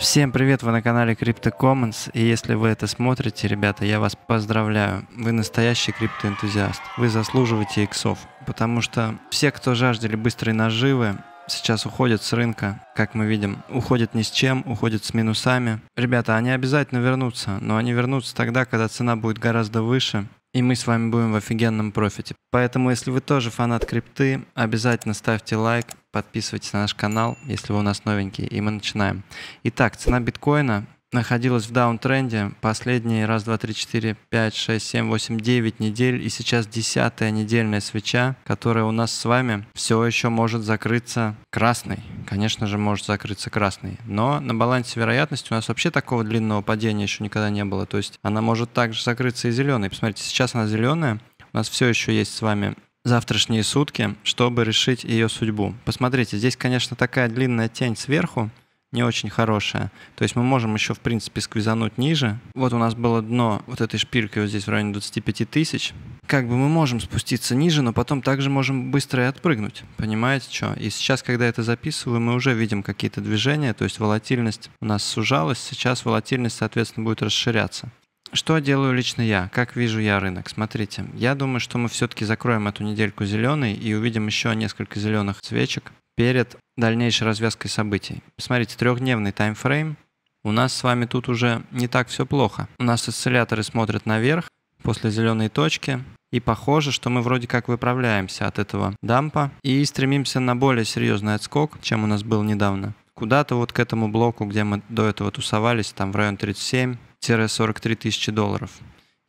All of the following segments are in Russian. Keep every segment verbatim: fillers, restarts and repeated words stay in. Всем привет, вы на канале CryptoCommons, и если вы это смотрите, ребята, я вас поздравляю, вы настоящий криптоэнтузиаст, вы заслуживаете иксов, потому что все, кто жаждали быстрой наживы, сейчас уходят с рынка, как мы видим, уходят ни с чем, уходят с минусами. Ребята, они обязательно вернутся, но они вернутся тогда, когда цена будет гораздо выше, и мы с вами будем в офигенном профите. Поэтому, если вы тоже фанат крипты, обязательно ставьте лайк. Подписывайтесь на наш канал, если вы у нас новенький, и мы начинаем. Итак, цена биткоина находилась в даунтренде последние раз, два, три, четыре, пять, шесть, семь, восемь, девять недель, и сейчас десятая недельная свеча, которая у нас с вами все еще может закрыться красной. Конечно же, может закрыться красной, но на балансе вероятности у нас вообще такого длинного падения еще никогда не было, то есть она может также закрыться и зеленой. Посмотрите, сейчас она зеленая, у нас все еще есть с вами завтрашние сутки, чтобы решить ее судьбу. Посмотрите, здесь, конечно, такая длинная тень сверху, не очень хорошая. То есть мы можем еще, в принципе, сквизануть ниже. Вот у нас было дно вот этой шпильки вот здесь в районе двадцати пяти тысяч. Как бы мы можем спуститься ниже, но потом также можем быстро и отпрыгнуть. Понимаете, что? И сейчас, когда я это записываю, мы уже видим какие-то движения, то есть волатильность у нас сужалась, сейчас волатильность, соответственно, будет расширяться. Что делаю лично я? Как вижу я рынок? Смотрите, я думаю, что мы все-таки закроем эту недельку зеленой и увидим еще несколько зеленых свечек перед дальнейшей развязкой событий. Смотрите, трехдневный таймфрейм. У нас с вами тут уже не так все плохо. У нас осцилляторы смотрят наверх после зеленой точки. И похоже, что мы вроде как выправляемся от этого дампа и стремимся на более серьезный отскок, чем у нас был недавно. Куда-то вот к этому блоку, где мы до этого тусовались, там в район тридцать семь — сорок три тысячи долларов.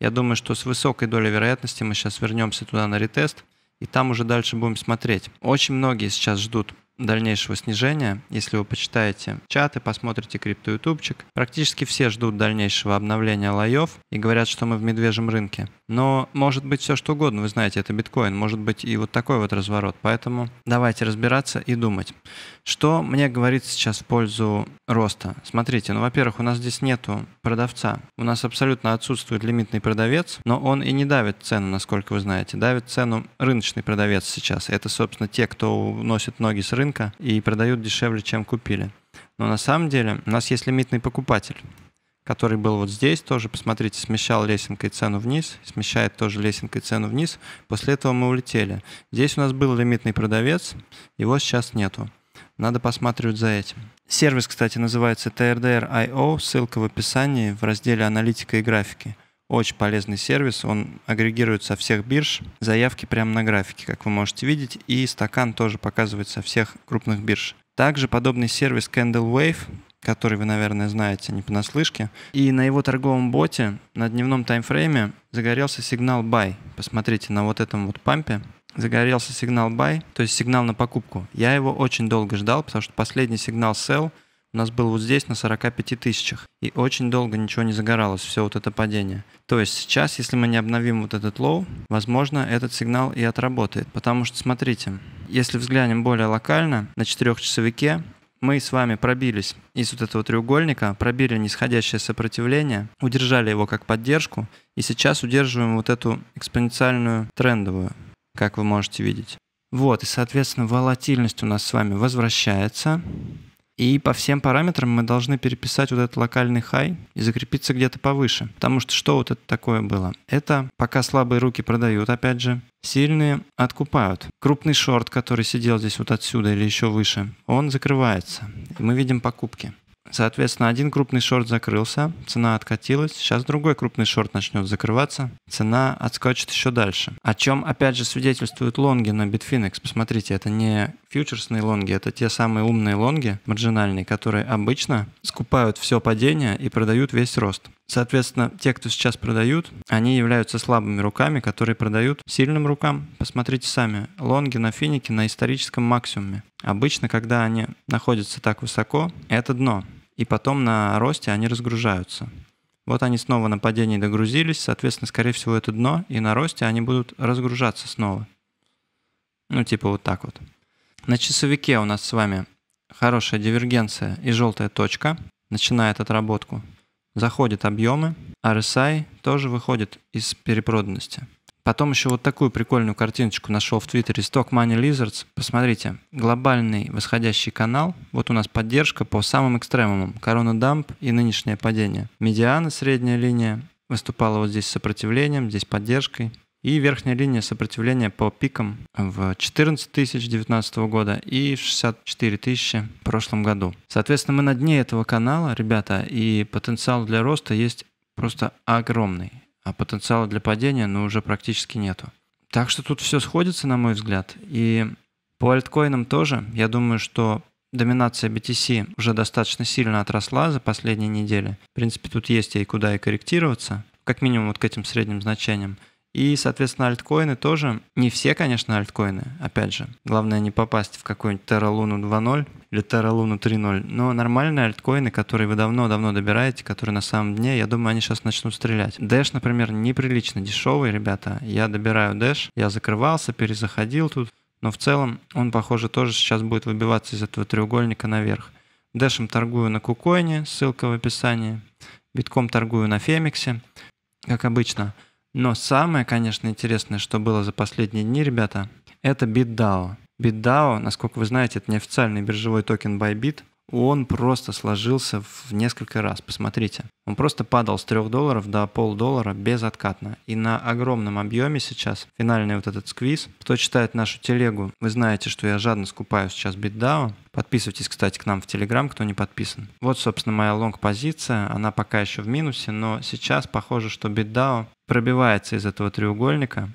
Я думаю, что с высокой долей вероятности мы сейчас вернемся туда на ретест, и там уже дальше будем смотреть. Очень многие сейчас ждут дальнейшего снижения. Если вы почитаете чаты, посмотрите крипто-ютубчик, практически все ждут дальнейшего обновления лоев и говорят, что мы в медвежьем рынке. Но может быть все что угодно, вы знаете, это биткоин, может быть и вот такой вот разворот. Поэтому давайте разбираться и думать. Что мне говорит сейчас в пользу роста? Смотрите, ну, во-первых, у нас здесь нету продавца. У нас абсолютно отсутствует лимитный продавец, но он и не давит цену, насколько вы знаете. Давит цену рыночный продавец сейчас. Это, собственно, те, кто уносит ноги с рынка и продают дешевле, чем купили. Но на самом деле у нас есть лимитный покупатель, который был вот здесь тоже, посмотрите, смещал лесенкой цену вниз, смещает тоже лесенкой цену вниз. После этого мы улетели. Здесь у нас был лимитный продавец, его сейчас нету. Надо посматривать за этим. Сервис, кстати, называется ти эр ди ар точка ай о, ссылка в описании в разделе «Аналитика и графики». Очень полезный сервис, он агрегирует со всех бирж заявки прямо на графике, как вы можете видеть, и стакан тоже показывает со всех крупных бирж. Также подобный сервис Candle Wave, который вы, наверное, знаете не понаслышке, и на его торговом боте на дневном таймфрейме загорелся сигнал buy. Посмотрите, на вот этом вот пампе загорелся сигнал buy, то есть сигнал на покупку. Я его очень долго ждал, потому что последний сигнал sell у нас был вот здесь на сорока пяти тысячах, и очень долго ничего не загоралось, все вот это падение. То есть сейчас, если мы не обновим вот этот лоу, возможно, этот сигнал и отработает. Потому что, смотрите, если взглянем более локально, на четырёхчасовике мы с вами пробились из вот этого треугольника, пробили нисходящее сопротивление, удержали его как поддержку, и сейчас удерживаем вот эту экспоненциальную трендовую, как вы можете видеть. Вот, и, соответственно, волатильность у нас с вами возвращается. И по всем параметрам мы должны переписать вот этот локальный хай и закрепиться где-то повыше. Потому что что вот это такое было? Это пока слабые руки продают, опять же, сильные откупают. Крупный шорт, который сидел здесь вот отсюда или еще выше, он закрывается. И мы видим покупки. Соответственно, один крупный шорт закрылся, цена откатилась, сейчас другой крупный шорт начнет закрываться, цена отскочит еще дальше. О чем, опять же, свидетельствуют лонги на Bitfinex. Посмотрите, это не фьючерсные лонги, это те самые умные лонги, маржинальные, которые обычно скупают все падение и продают весь рост. Соответственно, те, кто сейчас продают, они являются слабыми руками, которые продают сильным рукам. Посмотрите сами, лонги на финике на историческом максимуме. Обычно, когда они находятся так высоко, это дно. И потом на росте они разгружаются. Вот они снова на падении догрузились, соответственно, скорее всего, это дно, и на росте они будут разгружаться снова. Ну, типа вот так вот. На часовике у нас с вами хорошая дивергенция и желтая точка начинает отработку. Заходят объемы, ар эс ай тоже выходит из перепроданности. Потом еще вот такую прикольную картиночку нашел в Твиттере Stock Money Lizards. Посмотрите, глобальный восходящий канал. Вот у нас поддержка по самым экстремумам. Корона-дамп и нынешнее падение. Медиана, средняя линия, выступала вот здесь сопротивлением, здесь поддержкой. И верхняя линия сопротивления по пикам в четырнадцать тысяч две тысячи девятнадцатого года и в шестьдесят четыре тысячи в прошлом году. Соответственно, мы на дне этого канала, ребята, и потенциал для роста есть просто огромный. А потенциала для падения, ну, уже практически нету. Так что тут все сходится, на мой взгляд. И по альткоинам тоже. Я думаю, что доминация би ти си уже достаточно сильно отросла за последние недели. В принципе, тут есть и куда и корректироваться. Как минимум вот к этим средним значениям. И, соответственно, альткоины тоже. Не все, конечно, альткоины. Опять же, главное не попасть в какую-нибудь TerraLuna два ноль или TerraLuna три ноль. Но нормальные альткоины, которые вы давно-давно добираете, которые на самом дне, я думаю, они сейчас начнут стрелять. Dash, например, неприлично дешевый, ребята. Я добираю Dash, я закрывался, перезаходил тут. Но в целом он, похоже, тоже сейчас будет выбиваться из этого треугольника наверх. Dash'ем торгую на KuCoin, ссылка в описании. Битком торгую на Femix, как обычно. Но самое, конечно, интересное, что было за последние дни, ребята, это BitDAO. BitDAO, насколько вы знаете, это неофициальный биржевой токен Bybit. Он просто сложился в несколько раз, посмотрите. Он просто падал с трёх долларов до полдоллара безоткатно. И на огромном объеме сейчас финальный вот этот сквиз. Кто читает нашу телегу, вы знаете, что я жадно скупаю сейчас BitDAO. Подписывайтесь, кстати, к нам в Телеграм, кто не подписан. Вот, собственно, моя лонг-позиция. Она пока еще в минусе, но сейчас похоже, что BitDAO пробивается из этого треугольника.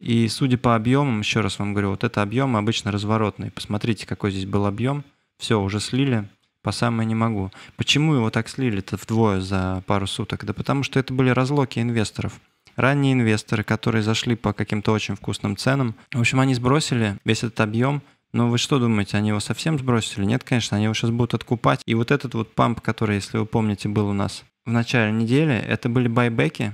И судя по объемам, еще раз вам говорю, вот это объем обычно разворотный. Посмотрите, какой здесь был объем. Все, уже слили. По самое не могу. Почему его так слили-то вдвое за пару суток? Да потому что это были разлоки инвесторов. Ранние инвесторы, которые зашли по каким-то очень вкусным ценам. В общем, они сбросили весь этот объем. Но вы что думаете, они его совсем сбросили? Нет, конечно, они его сейчас будут откупать. И вот этот вот памп, который, если вы помните, был у нас в начале недели, это были байбеки.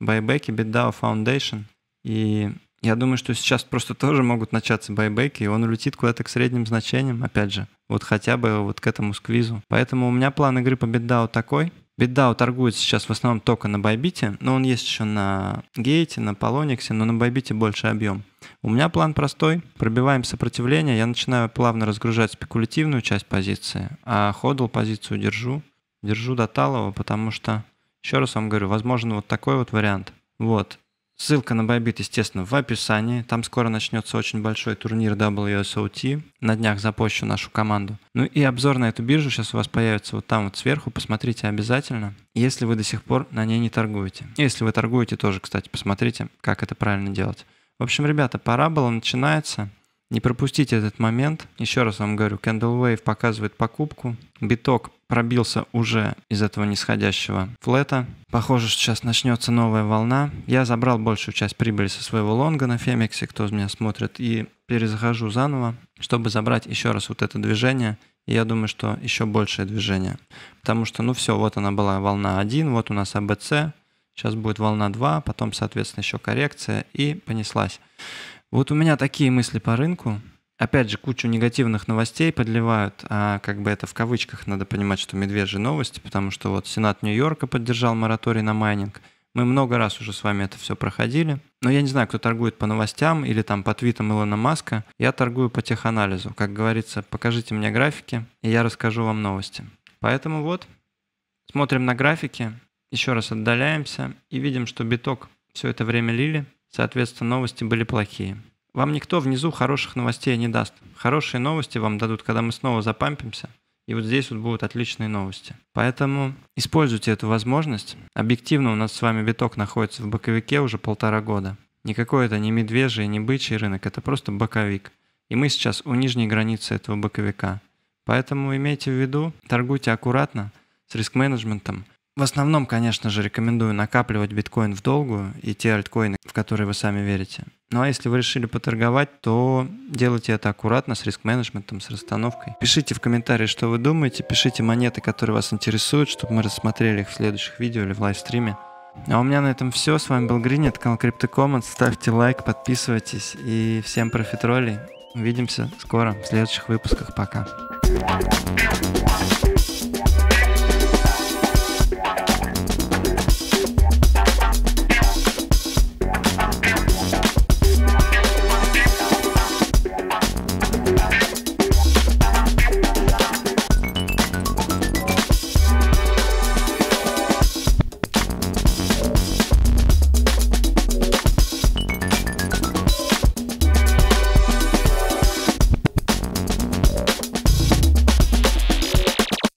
Байбеки BitDAO Foundation. И я думаю, что сейчас просто тоже могут начаться байбеки, и он улетит куда-то к средним значениям, опять же, вот хотя бы вот к этому сквизу. Поэтому у меня план игры по BitDAO такой. BitDAO торгуется сейчас в основном только на Bybit, но он есть еще на Gate, на Polonix, но на Bybit больше объем. У меня план простой. Пробиваем сопротивление, я начинаю плавно разгружать спекулятивную часть позиции, а ходл позицию держу, держу до талого, потому что, еще раз вам говорю, возможно вот такой вот вариант. Вот. Ссылка на Bybit, естественно, в описании. Там скоро начнется очень большой турнир дабл ю эс о ти. На днях запущу нашу команду. Ну и обзор на эту биржу сейчас у вас появится вот там вот сверху. Посмотрите обязательно, если вы до сих пор на ней не торгуете. Если вы торгуете, тоже, кстати, посмотрите, как это правильно делать. В общем, ребята, парабола начинается. Не пропустите этот момент. Еще раз вам говорю, Candle Wave показывает покупку. Биток пробился уже из этого нисходящего флета. Похоже, что сейчас начнется новая волна. Я забрал большую часть прибыли со своего лонга на Фемиксе, кто меня смотрит, и перезахожу заново, чтобы забрать еще раз вот это движение. И я думаю, что еще большее движение. Потому что, ну все, вот она была волна один, вот у нас эй би си, сейчас будет волна два, потом, соответственно, еще коррекция и понеслась. Вот у меня такие мысли по рынку. Опять же, кучу негативных новостей подливают, а как бы это в кавычках, надо понимать, что медвежьи новости, потому что вот Сенат Нью-Йорка поддержал мораторий на майнинг. Мы много раз уже с вами это все проходили. Но я не знаю, кто торгует по новостям или там по твитам Илона Маска. Я торгую по теханализу. Как говорится, покажите мне графики, и я расскажу вам новости. Поэтому вот, смотрим на графики, еще раз отдаляемся и видим, что биток все это время лили. Соответственно, новости были плохие. Вам никто внизу хороших новостей не даст. Хорошие новости вам дадут, когда мы снова запампимся. И вот здесь вот будут отличные новости. Поэтому используйте эту возможность. Объективно у нас с вами биток находится в боковике уже полтора года. Никакой это не медвежий, не бычий рынок, это просто боковик. И мы сейчас у нижней границы этого боковика. Поэтому имейте в виду, торгуйте аккуратно, с риск-менеджментом. В основном, конечно же, рекомендую накапливать биткоин в долгую и те альткоины, в которые вы сами верите. Ну а если вы решили поторговать, то делайте это аккуратно, с риск-менеджментом, с расстановкой. Пишите в комментарии, что вы думаете, пишите монеты, которые вас интересуют, чтобы мы рассмотрели их в следующих видео или в лайвстриме. А у меня на этом все. С вами был Гринни, это канал CryptoCommons. Ставьте лайк, подписывайтесь и всем профитролей. Увидимся скоро в следующих выпусках. Пока.